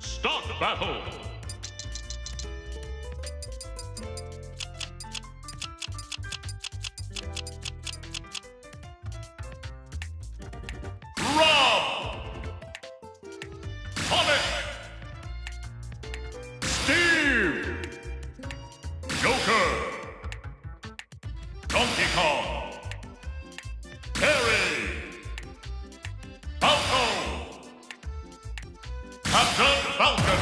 Start battle! Rob! Olive! Steve! Joker! Donkey Kong! Terry! Falco! Captain Falcon!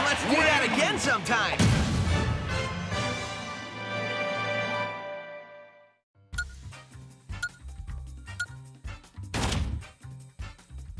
Let's do that again sometime.